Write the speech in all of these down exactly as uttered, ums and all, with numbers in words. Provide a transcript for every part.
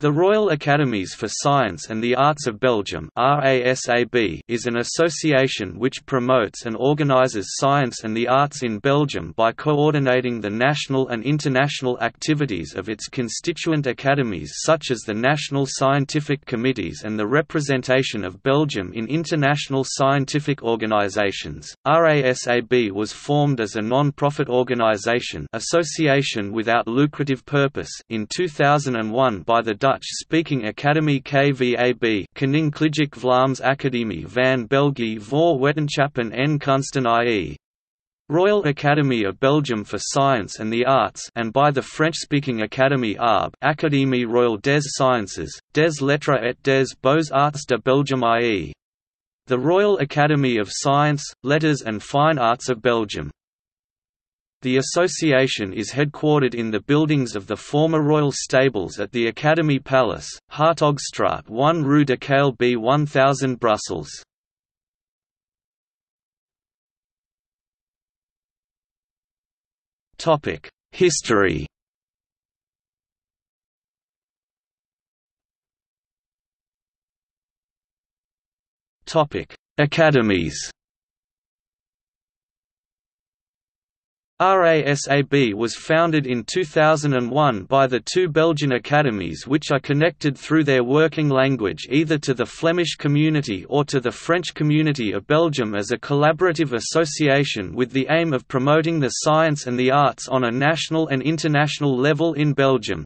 The Royal Academies for Science and the Arts of Belgium is an association which promotes and organises science and the arts in Belgium by coordinating the national and international activities of its constituent academies such as the National Scientific Committees and the representation of Belgium in international scientific organisations. R A S A B was formed as a non-profit organisation association without lucrative purpose in two thousand one by the Dutch-speaking Academie K V A B Koninklijke Vlaamse Academie van België voor Wetenschappen en Kunsten that is. Royal Academy of Belgium for Science and the Arts and by the French-speaking Académie A R B Académie Royale des Sciences, des Lettres et des Beaux Arts de Belgium that is. The Royal Academy of Science, Letters and Fine Arts of Belgium. The association is headquartered in the buildings of the former Royal Stables at the Academy Palace, Hartogstraat one Rue de Kale B one thousand Brussels. History Academies. R A S A B was founded in two thousand one by the two Belgian academies which are connected through their working language either to the Flemish community or to the French community of Belgium as a collaborative association with the aim of promoting the science and the arts on a national and international level in Belgium.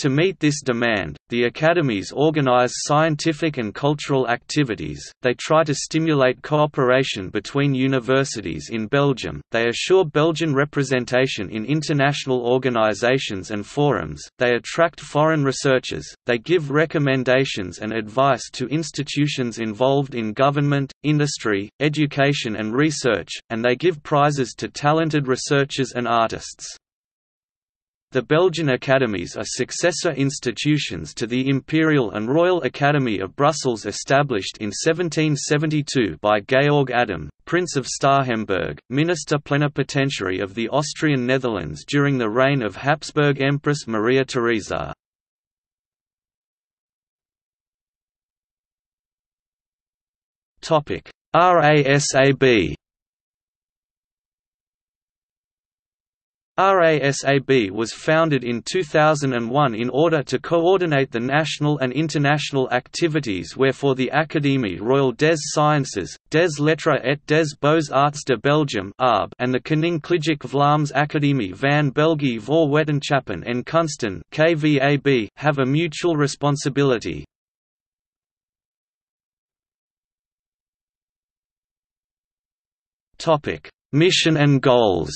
To meet this demand, the academies organize scientific and cultural activities, they try to stimulate cooperation between universities in Belgium, they assure Belgian representation in international organizations and forums, they attract foreign researchers, they give recommendations and advice to institutions involved in government, industry, education and research, and they give prizes to talented researchers and artists. The Belgian academies are successor institutions to the Imperial and Royal Academy of Brussels established in seventeen seventy-two by Georg Adam, Prince of Starhemberg, Minister Plenipotentiary of the Austrian Netherlands during the reign of Habsburg Empress Maria Theresa. R A S A B. R A S A B was founded in two thousand one in order to coordinate the national and international activities wherefore the Académie Royale des Sciences, des Lettres et des Beaux-Arts de Belgium (A R B) and the Koninklijke Vlaamse Academie van België voor Wetenschappen en Kunsten (K V A B) have a mutual responsibility. Topic: Mission and goals.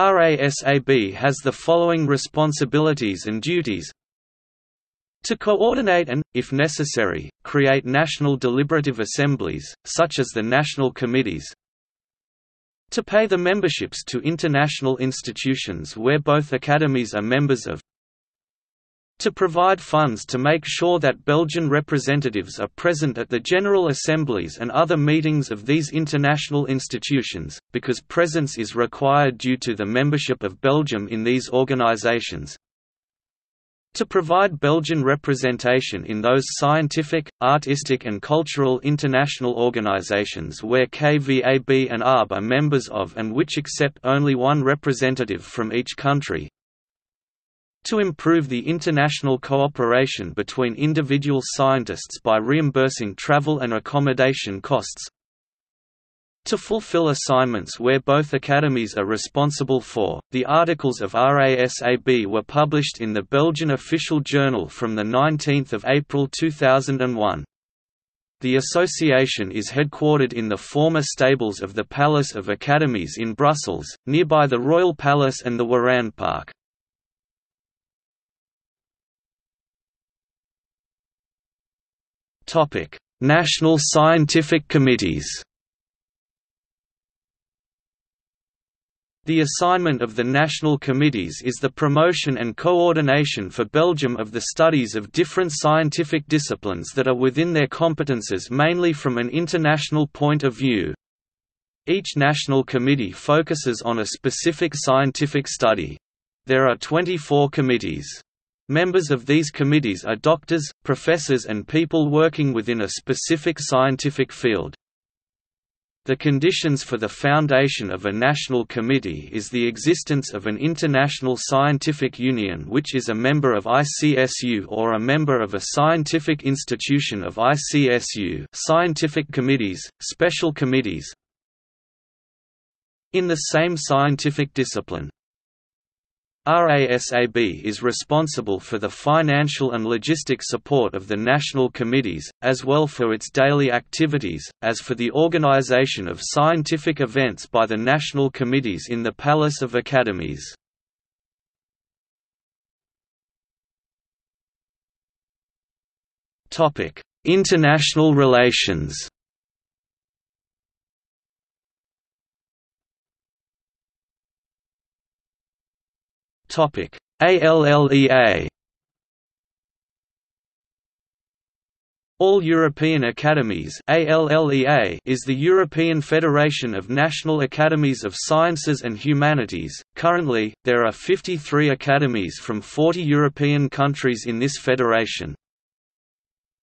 R A S A B has the following responsibilities and duties: to coordinate and, if necessary, create national deliberative assemblies, such as the national committees, to pay the memberships to international institutions where both academies are members of, to provide funds to make sure that Belgian representatives are present at the General Assemblies and other meetings of these international institutions, because presence is required due to the membership of Belgium in these organizations. To provide Belgian representation in those scientific, artistic and cultural international organizations where K V A B and A R B are members of and which accept only one representative from each country. To improve the international cooperation between individual scientists by reimbursing travel and accommodation costs. To fulfill assignments where both academies are responsible for. The articles of R A S A B were published in the Belgian Official Journal from the nineteenth of April two thousand one. The association is headquartered in the former stables of the Palace of Academies in Brussels, nearby the Royal Palace and the Waranpark. Topic: National Scientific Committees. The assignment of the national committees is the promotion and coordination for Belgium of the studies of different scientific disciplines that are within their competences mainly from an international point of view. Each national committee focuses on a specific scientific study. There are twenty-four committees. Members of these committees are doctors, professors and people working within a specific scientific field. The conditions for the foundation of a national committee is the existence of an international scientific union which is a member of I C S U or a member of a scientific institution of I C S U, scientific committees, special committees in the same scientific discipline. R A S A B is responsible for the financial and logistic support of the national committees, as well for its daily activities, as for the organization of scientific events by the national committees in the Palace of Academies. International relations. Topic: ALLEA. All European Academies (ALLEA) is the European Federation of National Academies of Sciences and Humanities. Currently, there are fifty-three academies from forty European countries in this federation.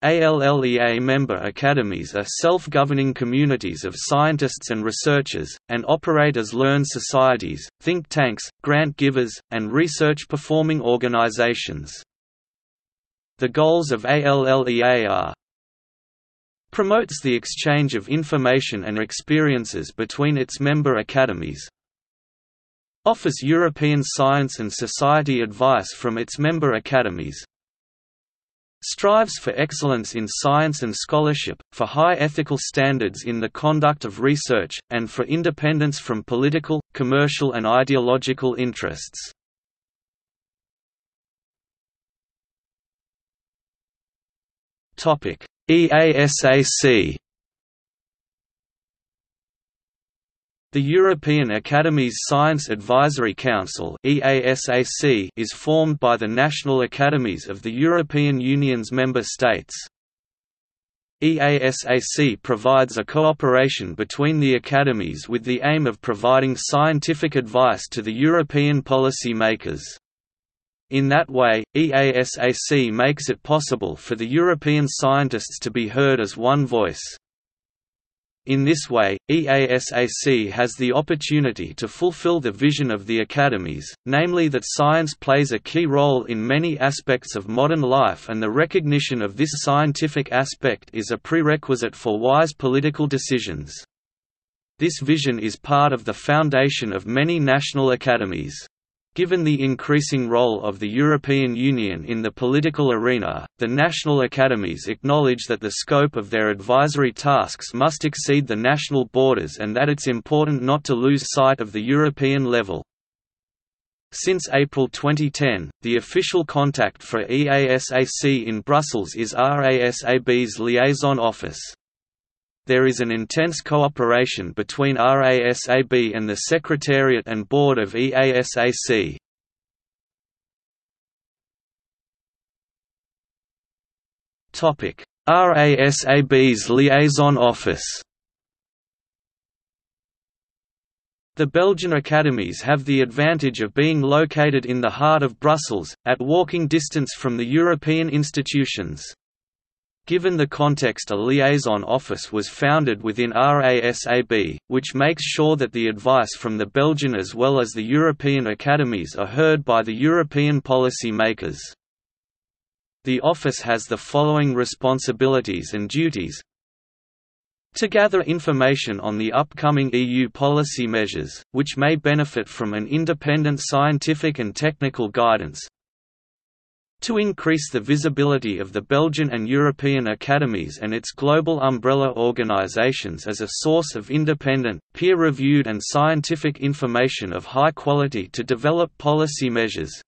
ALLEA member academies are self-governing communities of scientists and researchers, and operate as learned societies, think tanks, grant givers, and research-performing organizations. The goals of ALLEA are: promotes the exchange of information and experiences between its member academies, offers European science and society advice from its member academies, strives for excellence in science and scholarship, for high ethical standards in the conduct of research, and for independence from political, commercial and ideological interests. E A S A C. The European Academy's Science Advisory Council is formed by the national academies of the European Union's member states. E A S A C provides a cooperation between the academies with the aim of providing scientific advice to the European policy makers. In that way, E A S A C makes it possible for the European scientists to be heard as one voice. In this way, E A S A C has the opportunity to fulfill the vision of the academies, namely that science plays a key role in many aspects of modern life, and the recognition of this scientific aspect is a prerequisite for wise political decisions. This vision is part of the foundation of many national academies. Given the increasing role of the European Union in the political arena, the national academies acknowledge that the scope of their advisory tasks must exceed the national borders and that it's important not to lose sight of the European level. Since April twenty ten, the official contact for E A S A C in Brussels is R A S A B's liaison office. There is an intense cooperation between R A S A B and the Secretariat and Board of E A S A C. Topic: R A S A B's liaison office. The Belgian academies have the advantage of being located in the heart of Brussels, at walking distance from the European institutions. Given the context, a liaison office was founded within R A S A B, which makes sure that the advice from the Belgian as well as the European academies are heard by the European policy makers. The office has the following responsibilities and duties: to gather information on the upcoming E U policy measures, which may benefit from an independent scientific and technical guidance, to increase the visibility of the Belgian and European academies and its global umbrella organizations as a source of independent, peer-reviewed and scientific information of high quality to develop policy measures,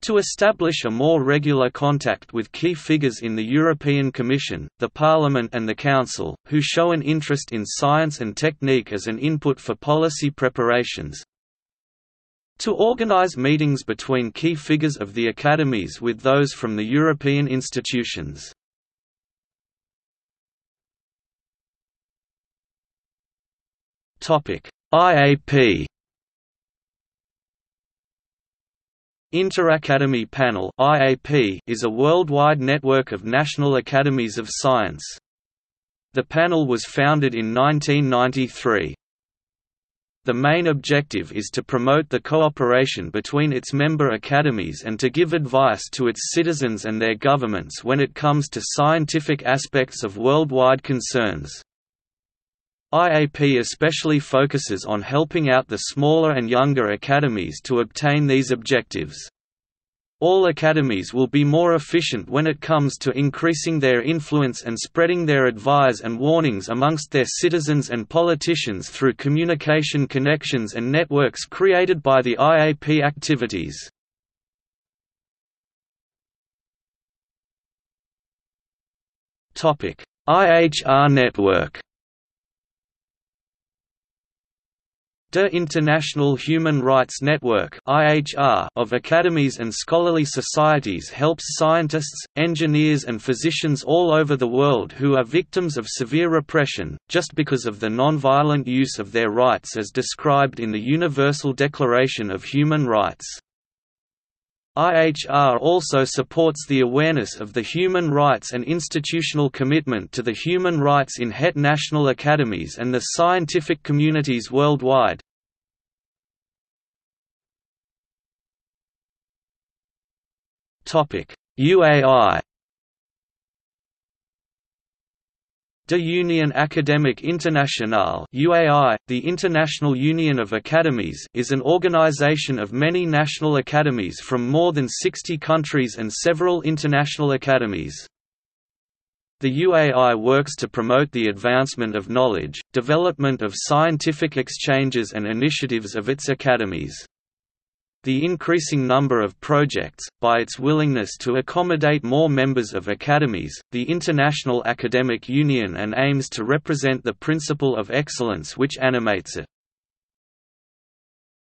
to establish a more regular contact with key figures in the European Commission, the Parliament and the Council, who show an interest in science and technique as an input for policy preparations, to organize meetings between key figures of the academies with those from the European institutions. I A P. Interacademy Panel (I A P) is a worldwide network of national academies of science. The panel was founded in nineteen ninety-three. The main objective is to promote the cooperation between its member academies and to give advice to its citizens and their governments when it comes to scientific aspects of worldwide concerns. I A P especially focuses on helping out the smaller and younger academies to obtain these objectives. All academies will be more efficient when it comes to increasing their influence and spreading their advice and warnings amongst their citizens and politicians through communication connections and networks created by the I A P activities. I H R network. De International Human Rights Network (I H R) of academies and scholarly societies helps scientists, engineers and physicians all over the world who are victims of severe repression, just because of the non-violent use of their rights as described in the Universal Declaration of Human Rights. I H R also supports the awareness of the human rights and institutional commitment to the human rights in het national academies and the scientific communities worldwide. U A I. De Union Académique Internationale (U A I), the International Union of Academies, is an organization of many national academies from more than sixty countries and several international academies. The U A I works to promote the advancement of knowledge, development of scientific exchanges and initiatives of its academies. The increasing number of projects, by its willingness to accommodate more members of academies, the International Academic Union and aims to represent the principle of excellence which animates it.